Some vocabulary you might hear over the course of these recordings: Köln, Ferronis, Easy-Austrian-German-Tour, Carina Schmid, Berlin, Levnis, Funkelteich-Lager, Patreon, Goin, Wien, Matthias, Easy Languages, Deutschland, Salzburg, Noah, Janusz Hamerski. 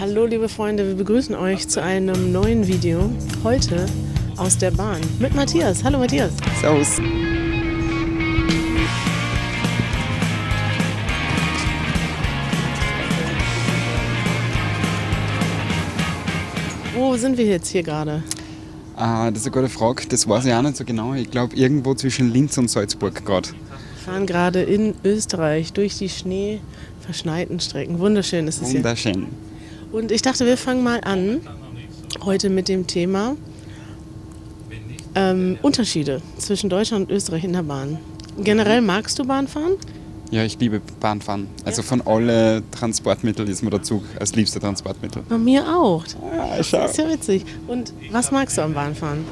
Hallo liebe Freunde, wir begrüßen euch zu einem neuen Video, heute aus der Bahn mit Matthias. Hallo Matthias. Servus. Wo sind wir jetzt hier gerade? Ah, das ist eine gute Frage, das weiß ich auch nicht so genau. Ich glaube irgendwo zwischen Linz und Salzburg gerade. Wir fahren gerade in Österreich durch die schneeverschneiten Strecken. Wunderschön ist es hier. Wunderschön. Und ich dachte, wir fangen mal an, heute mit dem Thema Unterschiede zwischen Deutschland und Österreich in der Bahn. Generell magst du Bahnfahren? Ja, ich liebe Bahnfahren. Also von allen Transportmitteln ist mir der Zug als liebste Transportmittel. Bei mir auch. Ah, schau. Das ist ja witzig. Und was magst du am Bahnfahren?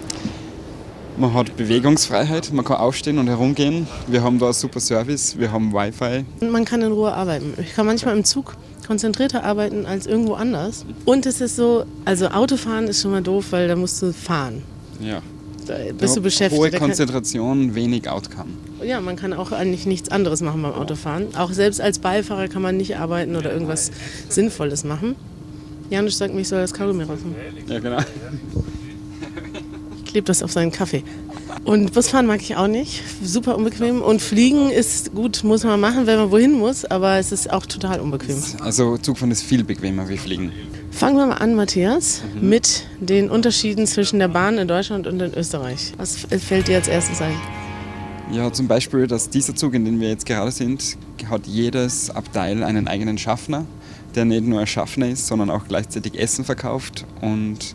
Man hat Bewegungsfreiheit, man kann aufstehen und herumgehen. Wir haben da einen super Service, wir haben Wi-Fi. Und man kann in Ruhe arbeiten. Ich kann manchmal im Zug konzentrierter arbeiten als irgendwo anders. Und es ist so, also Autofahren ist schon mal doof, weil da musst du fahren. Ja. Da bist du beschäftigt. Hohe Konzentration, wenig Outcome. Ja, man kann auch eigentlich nichts anderes machen beim Autofahren. Auch selbst als Beifahrer kann man nicht arbeiten oder irgendwas Sinnvolles machen. Janusz sagt mir, ich soll das Kaugummi rausnehmen. Ja, genau. Klebt das auf seinen Kaffee. Und Busfahren mag ich auch nicht, super unbequem. Und Fliegen ist gut, muss man machen, wenn man wohin muss, aber es ist auch total unbequem. Also Zugfahren ist viel bequemer wie Fliegen. Fangen wir mal an, Matthias, mit den Unterschieden zwischen der Bahn in Deutschland und in Österreich. Was fällt dir als erstes ein? Ja, zum Beispiel, dass dieser Zug, in dem wir jetzt gerade sind, hat jedes Abteil einen eigenen Schaffner, der nicht nur ein Schaffner ist, sondern auch gleichzeitig Essen verkauft und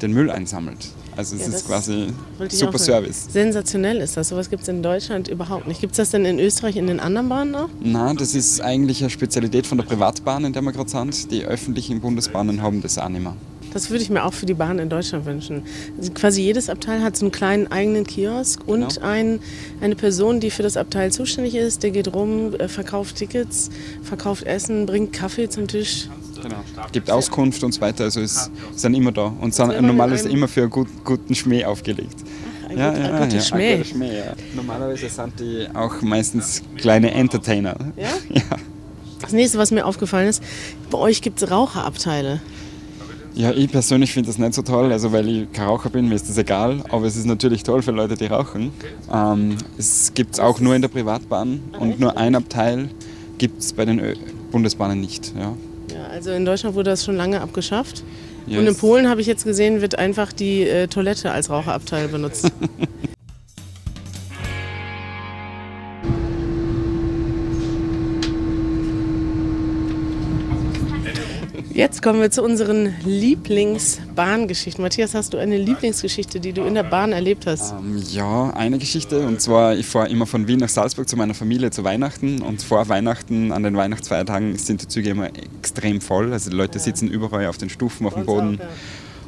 den Müll einsammelt. Also es ist quasi super Service. Sensationell ist das. Sowas gibt es in Deutschland überhaupt nicht. Gibt es das denn in Österreich in den anderen Bahnen auch? Nein, das ist eigentlich eine Spezialität von der Privatbahn, in der wir gerade sind. Die öffentlichen Bundesbahnen haben das auch nicht mehr. Das würde ich mir auch für die Bahn in Deutschland wünschen. Also quasi jedes Abteil hat so einen kleinen eigenen Kiosk und eine Person, die für das Abteil zuständig ist. Der geht rum, verkauft Tickets, verkauft Essen, bringt Kaffee zum Tisch. Genau. Gibt Auskunft und so weiter, also es sind immer da und sind normalerweise immer für einen guten Schmäh aufgelegt. Ach, ein guter Schmäh. Ja. Normalerweise sind die auch meistens kleine Entertainer. Ja? Ja. Das nächste, was mir aufgefallen ist, bei euch gibt es Raucherabteile. Ja, ich persönlich finde das nicht so toll, also weil ich kein Raucher bin, mir ist das egal, aber es ist natürlich toll für Leute, die rauchen. Es gibt es auch nur in der Privatbahn und nur ein Abteil gibt es bei den Bundesbahnen nicht. Ja. Ja, also in Deutschland wurde das schon lange abgeschafft. Yes. Und in Polen, habe ich jetzt gesehen, wird einfach die Toilette als Raucherabteil benutzt. Jetzt kommen wir zu unseren Lieblingsbahngeschichten. Matthias, hast du eine Lieblingsgeschichte, die du in der Bahn erlebt hast? Ja, eine Geschichte. Und zwar, ich fahre immer von Wien nach Salzburg zu meiner Familie zu Weihnachten. Und vor Weihnachten, an den Weihnachtsfeiertagen, sind die Züge immer extrem voll. Also die Leute sitzen überall auf den Stufen, auf dem Boden. Auch, ja.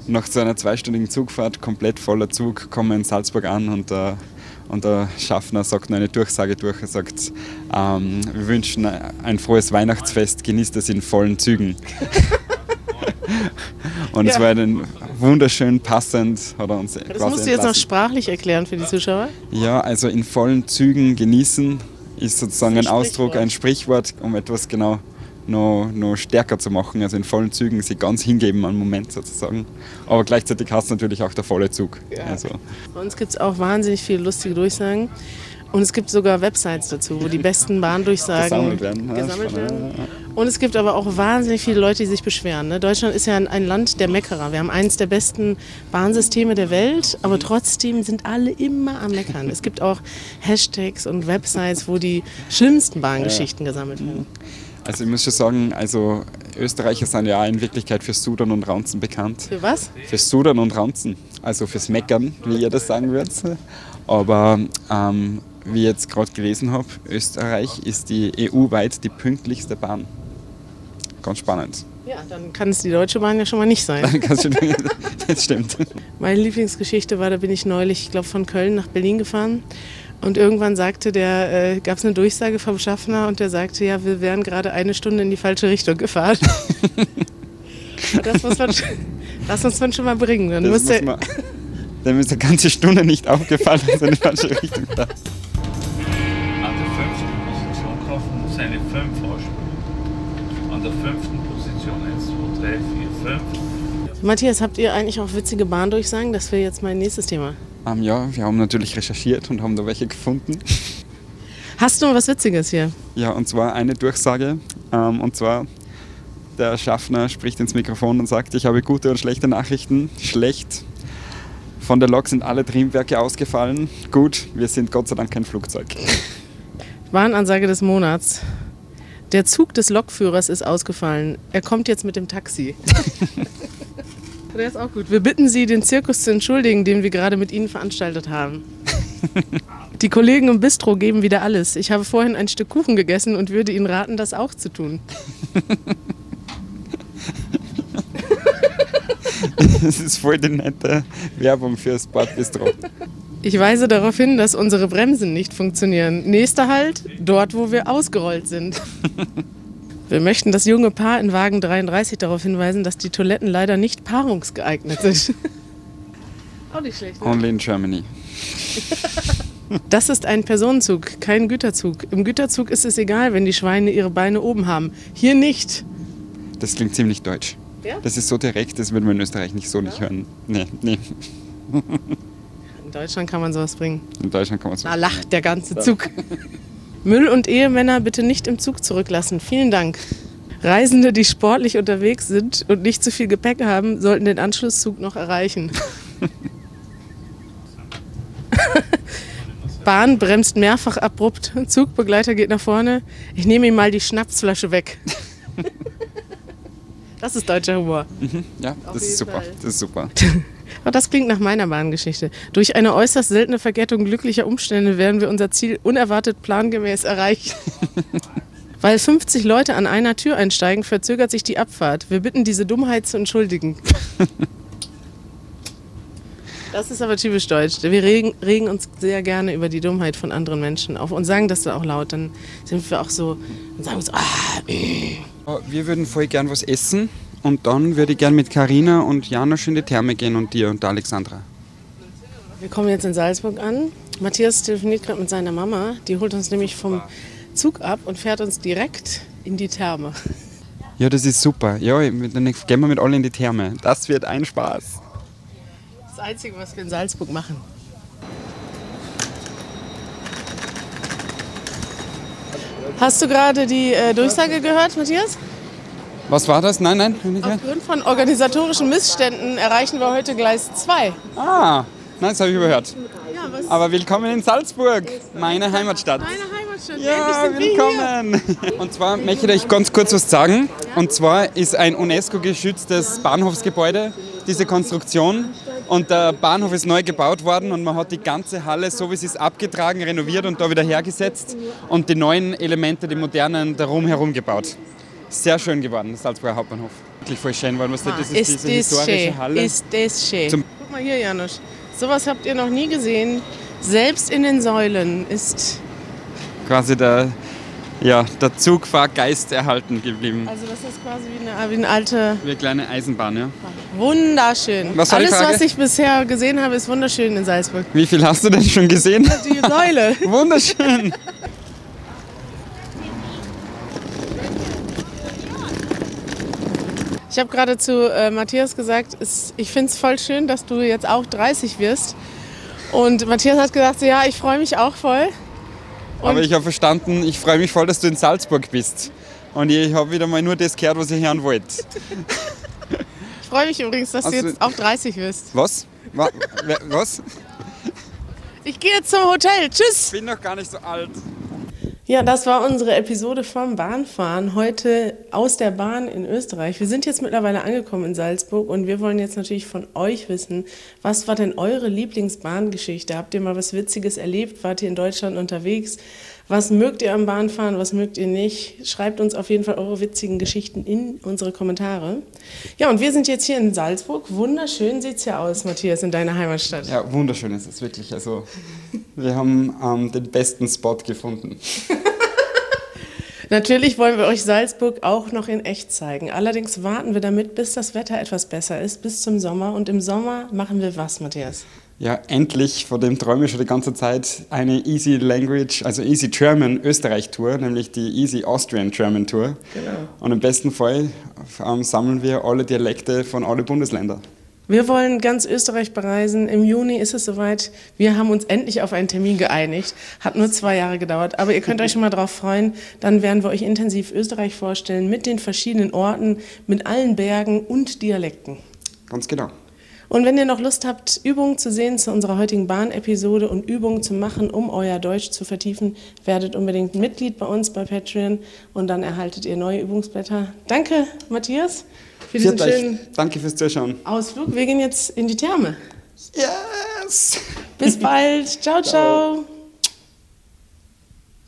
Und nach so einer zweistündigen Zugfahrt, komplett voller Zug, kommen wir in Salzburg an und der Schaffner sagt eine Durchsage durch, er sagt, wir wünschen ein frohes Weihnachtsfest, genießt es in vollen Zügen. Und es war dann wunderschön passend. Hat er uns das musst du jetzt noch sprachlich erklären für die Zuschauer? Ja, also in vollen Zügen genießen ist sozusagen ein Ausdruck, ein Sprichwort, um etwas genau noch stärker zu machen. Also in vollen Zügen sich ganz hingeben an den Moment sozusagen. Aber gleichzeitig hast du natürlich auch der volle Zug. Ja. Also. Bei uns gibt es auch wahnsinnig viele lustige Durchsagen. Und es gibt sogar Websites dazu, wo die besten Bahndurchsagen gesammelt werden. Und es gibt aber auch wahnsinnig viele Leute, die sich beschweren. Ne? Deutschland ist ja ein Land der Meckerer. Wir haben eines der besten Bahnsysteme der Welt, aber trotzdem sind alle immer am Meckern. Es gibt auch Hashtags und Websites, wo die schlimmsten Bahngeschichten gesammelt werden. Also ich muss schon sagen, also Österreicher sind ja in Wirklichkeit für Sudern und Raunzen bekannt. Für was? Für Sudern und Raunzen, also fürs Meckern, wie ihr das sagen würdet. Aber wie ich jetzt gerade gelesen habe, Österreich ist die EU-weit die pünktlichste Bahn. Ganz spannend. Ja, dann kann es die Deutsche Bahn ja schon mal nicht sein. Das stimmt. Meine Lieblingsgeschichte war, da bin ich neulich, ich glaube, von Köln nach Berlin gefahren. Und irgendwann sagte der, gab es eine Durchsage vom Schaffner und der sagte, ja, wir wären gerade eine Stunde in die falsche Richtung gefahren. das muss man schon mal bringen. Dann ist die ganze Stunde nicht aufgefallen, dass er in die falsche Richtung fährt. An der fünften Position kaufen muss eine 5 ausspielen. An der fünften Position 1, 2, 3, Matthias, habt ihr eigentlich auch witzige Bahndurchsagen? Das wäre jetzt mein nächstes Thema. Ja, wir haben natürlich recherchiert und haben da welche gefunden. Hast du mal was Witziges hier? Ja, und zwar eine Durchsage. Und zwar, der Schaffner spricht ins Mikrofon und sagt, ich habe gute und schlechte Nachrichten. Schlecht. Von der Lok sind alle Triebwerke ausgefallen. Gut, wir sind Gott sei Dank kein Flugzeug. Warnansage des Monats. Der Zug des Lokführers ist ausgefallen. Er kommt jetzt mit dem Taxi. Der ist auch gut. Wir bitten Sie, den Zirkus zu entschuldigen, den wir gerade mit Ihnen veranstaltet haben. Die Kollegen im Bistro geben wieder alles. Ich habe vorhin ein Stück Kuchen gegessen und würde Ihnen raten, das auch zu tun. Das ist voll die nette Werbung fürs Badbistro. Ich weise darauf hin, dass unsere Bremsen nicht funktionieren. Nächster Halt, dort, wo wir ausgerollt sind. Wir möchten das junge Paar in Wagen 33 darauf hinweisen, dass die Toiletten leider nicht paarungsgeeignet sind. Auch nicht schlecht. Ne? Only in Germany. Das ist ein Personenzug, kein Güterzug. Im Güterzug ist es egal, wenn die Schweine ihre Beine oben haben. Hier nicht. Das klingt ziemlich deutsch. Ja? Das ist so direkt, das würden wir in Österreich nicht so nicht hören. Nee, nee. In Deutschland kann man sowas bringen. In Deutschland kann man sowas bringen. Da lacht der ganze Zug. Müll und Ehemänner bitte nicht im Zug zurücklassen. Vielen Dank. Reisende, die sportlich unterwegs sind und nicht zu viel Gepäck haben, sollten den Anschlusszug noch erreichen. Bahn bremst mehrfach abrupt. Zugbegleiter geht nach vorne. Ich nehme ihm mal die Schnapsflasche weg. Das ist deutscher Humor. Mhm, ja, das ist super. Das ist super. Aber das klingt nach meiner Bahngeschichte. Durch eine äußerst seltene Verkettung glücklicher Umstände werden wir unser Ziel unerwartet plangemäß erreichen. Weil 50 Leute an einer Tür einsteigen, verzögert sich die Abfahrt. Wir bitten, diese Dummheit zu entschuldigen. Das ist aber typisch deutsch. Wir regen uns sehr gerne über die Dummheit von anderen Menschen auf und sagen das dann auch laut. Dann sind wir auch so und sagen uns, wir würden voll gern was essen. Und dann würde ich gerne mit Karina und Janosch in die Therme gehen und dir und Alexandra. Wir kommen jetzt in Salzburg an. Matthias telefoniert gerade mit seiner Mama. Die holt uns nämlich vom Zug ab und fährt uns direkt in die Therme. Ja, das ist super. Ja, dann gehen wir mit allen in die Therme. Das wird ein Spaß. Das Einzige, was wir in Salzburg machen. Hast du gerade die Durchsage gehört, Matthias? Was war das? Nein, nein. Aufgrund von organisatorischen Missständen erreichen wir heute Gleis 2. Ah, nein, das habe ich überhört. Ja, aber willkommen in Salzburg, meine Heimatstadt. Meine Heimatstadt, ja, endlich sind willkommen. Wir hier. Und zwar möchte ich ganz kurz was sagen. Und zwar ist ein UNESCO-geschütztes Bahnhofsgebäude, diese Konstruktion. Und der Bahnhof ist neu gebaut worden und man hat die ganze Halle, so wie sie ist, abgetragen, renoviert und da wieder hergesetzt. Und die neuen Elemente, die modernen, darum herum gebaut. Sehr schön geworden, der Salzburger Hauptbahnhof. Wirklich voll schön geworden. Das ist diese historische Halle. Ist das schön. Guck mal hier, Janosch. Sowas habt ihr noch nie gesehen. Selbst in den Säulen ist quasi der Zugfahrgeist erhalten geblieben. Also das ist quasi wie eine alte... Wie eine kleine Eisenbahn, ja. Wunderschön. Alles, was ich bisher gesehen habe, ist wunderschön in Salzburg. Wie viel hast du denn schon gesehen? Die Säule. Wunderschön. Ich habe gerade zu Matthias gesagt, ich finde es voll schön, dass du jetzt auch 30 wirst. Und Matthias hat gesagt, ja, ich freue mich auch voll. Und aber ich habe verstanden, ich freue mich voll, dass du in Salzburg bist. Und ich habe wieder mal nur das gehört, was ich hören wollte. Ich freue mich übrigens, dass du jetzt auch 30 wirst. Was? Was? Ich gehe jetzt zum Hotel. Tschüss. Ich bin noch gar nicht so alt. Ja, das war unsere Episode vom Bahnfahren, heute aus der Bahn in Österreich. Wir sind jetzt mittlerweile angekommen in Salzburg und wir wollen jetzt natürlich von euch wissen, was war denn eure Lieblingsbahngeschichte? Habt ihr mal was Witziges erlebt? Wart ihr in Deutschland unterwegs? Was mögt ihr am Bahnfahren, was mögt ihr nicht? Schreibt uns auf jeden Fall eure witzigen Geschichten in unsere Kommentare. Ja, und wir sind jetzt hier in Salzburg. Wunderschön sieht es ja aus, Matthias, in deiner Heimatstadt. Ja, wunderschön ist es wirklich. Also, wir haben den besten Spot gefunden. Natürlich wollen wir euch Salzburg auch noch in echt zeigen. Allerdings warten wir damit, bis das Wetter etwas besser ist, bis zum Sommer. Und im Sommer machen wir was, Matthias? ja endlich, vor dem träume ich schon die ganze Zeit, eine Easy Language, also Easy German Österreich Tour, nämlich die Easy-Austrian-German-Tour. Genau. Und im besten Fall sammeln wir alle Dialekte von allen Bundesländern. Wir wollen ganz Österreich bereisen. Im Juni ist es soweit. Wir haben uns endlich auf einen Termin geeinigt. Hat nur 2 Jahre gedauert, aber ihr könnt euch schon mal drauf freuen. Dann werden wir euch intensiv Österreich vorstellen mit den verschiedenen Orten, mit allen Bergen und Dialekten. Ganz genau. Und wenn ihr noch Lust habt, Übungen zu sehen zu unserer heutigen Bahn-Episode und Übungen zu machen, um euer Deutsch zu vertiefen, werdet unbedingt Mitglied bei uns bei Patreon und dann erhaltet ihr neue Übungsblätter. Danke, Matthias, für diesen schönen Danke fürs Zuschauen. Ausflug. Wir gehen jetzt in die Therme. Yes! Bis bald. Ciao, ciao.